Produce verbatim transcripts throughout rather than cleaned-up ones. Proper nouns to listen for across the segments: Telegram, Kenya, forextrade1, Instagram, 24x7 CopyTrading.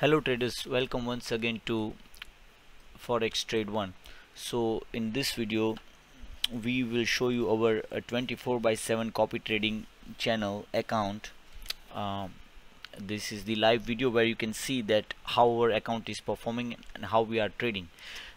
Hello traders, welcome once again to forex trade one. So in this video we will show you our uh, twenty-four by seven copy trading channel account. Uh, this is the live video where you can see that how our account is performing and how we are trading.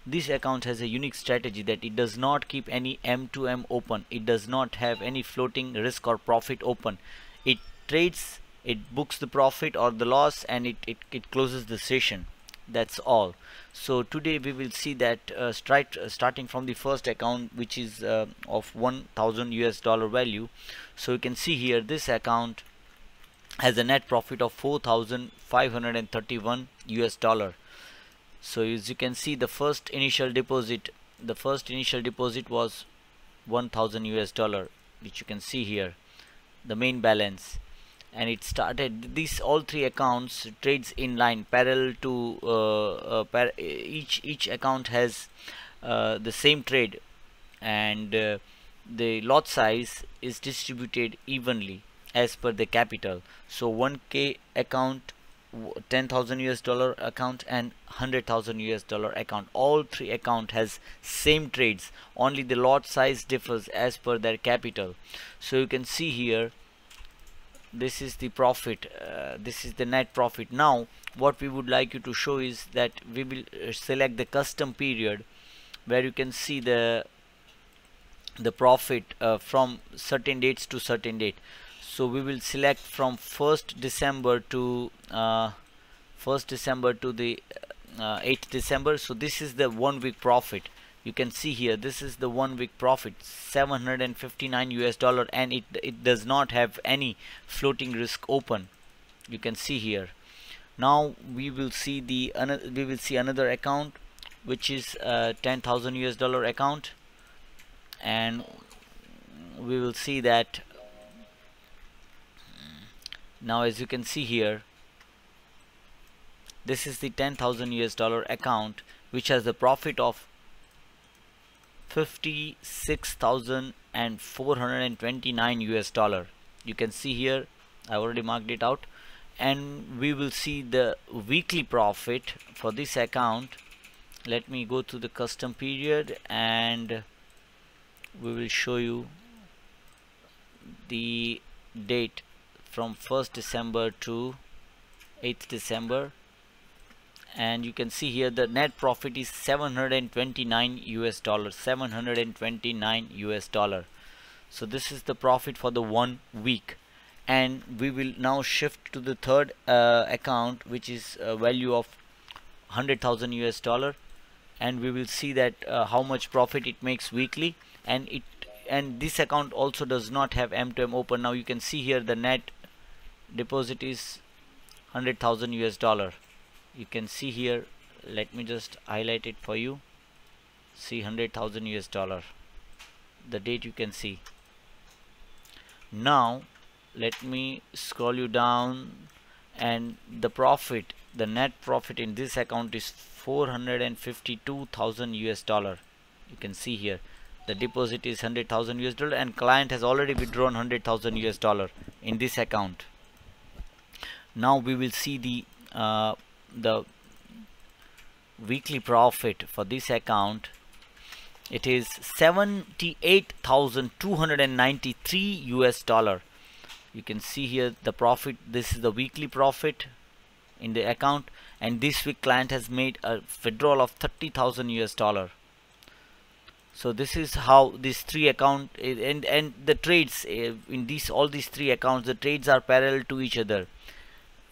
This account has a unique strategy that it does not keep any M two M open. It does not have any floating risk or profit open. It trades, it books the profit or the loss, and it, it, it closes the session. That's all. So today we will see that uh, start, uh, starting from the first account, which is uh, of one thousand U S dollar value. So you can see here this account has a net profit of four thousand five hundred thirty-one U S dollar. So as you can see, the first initial deposit the first initial deposit was one thousand U S dollar, which you can see here, the main balance. And it started, these all three accounts trades in line parallel to uh, uh, par each each account has uh, the same trade, and uh, the lot size is distributed evenly as per the capital. So one K account, ten thousand U S dollar account, and one hundred thousand U S dollar account, all three account has same trades, only the lot size differs as per their capital. So you can see here, this is the profit, uh, this is the net profit. Now what we would like you to show is that we will select the custom period where you can see the the profit uh, from certain dates to certain date. So we will select from first December to uh, first December to the uh, eighth December. So this is the one week profit. You can see here, this is the one week profit, seven hundred fifty-nine U S dollar, and it, it does not have any floating risk open. You can see here. Now we will see the we will see another account, which is uh, ten thousand U S dollar account, and we will see that. Now as you can see here, this is the ten thousand U S dollar account, which has a profit of fifty-six thousand four hundred twenty-nine U S dollar. You can see here, I already marked it out, and we will see the weekly profit for this account. Let me go to the custom period and we will show you the date from first December to eighth December. And you can see here the net profit is seven hundred twenty-nine U S dollar, seven hundred twenty-nine U S dollar. So this is the profit for the one week, and we will now shift to the third uh, account, which is a value of one hundred thousand U S dollar, and we will see that uh, how much profit it makes weekly. And it and this account also does not have M two M open. Now you can see here the net deposit is one hundred thousand U S dollar. You can see here, let me just highlight it for you. See, one hundred thousand U S dollar, the date you can see. Now let me scroll you down, and the profit, the net profit in this account is four hundred fifty-two thousand U S dollar. You can see here the deposit is one hundred thousand U S dollar, and client has already withdrawn one hundred thousand U S dollar in this account. Now we will see the uh, the weekly profit for this account. It is seventy-eight thousand two hundred ninety-three U S dollar. You can see here the profit, this is the weekly profit in the account, and this week client has made a withdrawal of thirty thousand U S dollar. So this is how these three account is, and and the trades in these all these three accounts, the trades are parallel to each other.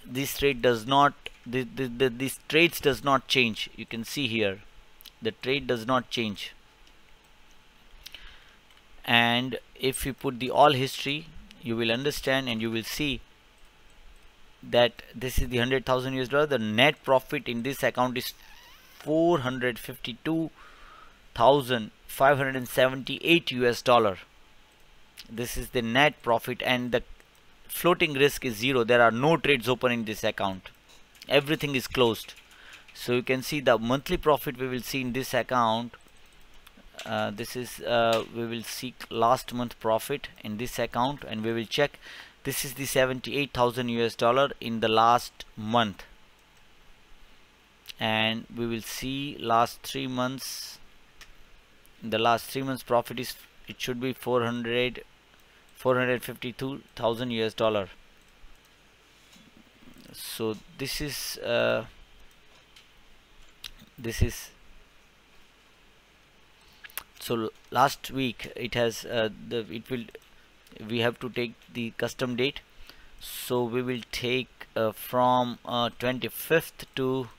This trade does not The, the, the, this trades does not change. You can see here the trade does not change. And if you put the all history, you will understand, and you will see that this is the one hundred thousand U S dollar. The net profit in this account is four hundred fifty-two thousand five hundred seventy-eight U S dollar. This is the net profit, and the floating risk is zero. There are no trades open in this account. Everything is closed. So you can see the monthly profit we will see in this account. Uh, this is uh, we will see last month profit in this account, and we will check. This is the seventy-eight thousand U S dollar in the last month. and we will see last three months the last three months profit is, it should be four hundred fifty-two thousand U S dollar. So this is uh, this is so last week it has uh, the it will we have to take the custom date, so we will take uh, from uh, twenty-fifth to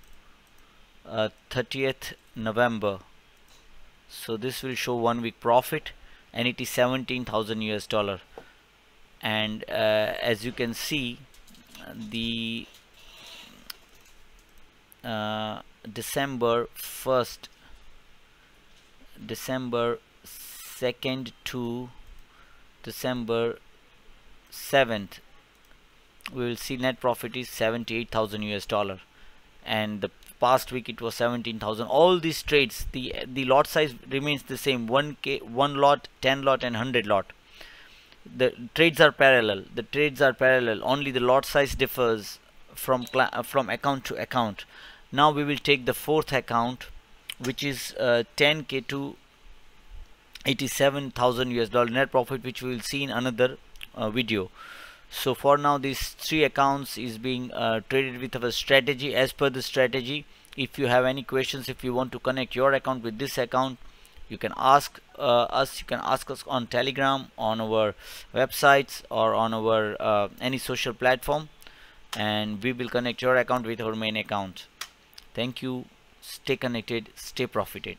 uh, thirtieth November. So this will show one week profit, and it is seventeen thousand U S dollar. And uh, as you can see, the uh, December first, December second to December seventh, we will see net profit is seventy-eight thousand U S dollar, and the past week it was seventeen thousand. All these trades, the the lot size remains the same, one K one lot, ten lot and one hundred lot. The trades are parallel, the trades are parallel only the lot size differs from from account to account. Now we will take the fourth account, which is uh, ten K to eighty-seven thousand U S dollar net profit, which we will see in another uh, video. So for now, these three accounts is being uh, traded with our strategy as per the strategy. If you have any questions, if you want to connect your account with this account, you can ask uh, us. You can ask us on Telegram, on our websites, or on our uh, any social platform, and we will connect your account with our main account. Thank you. Stay connected, stay profited.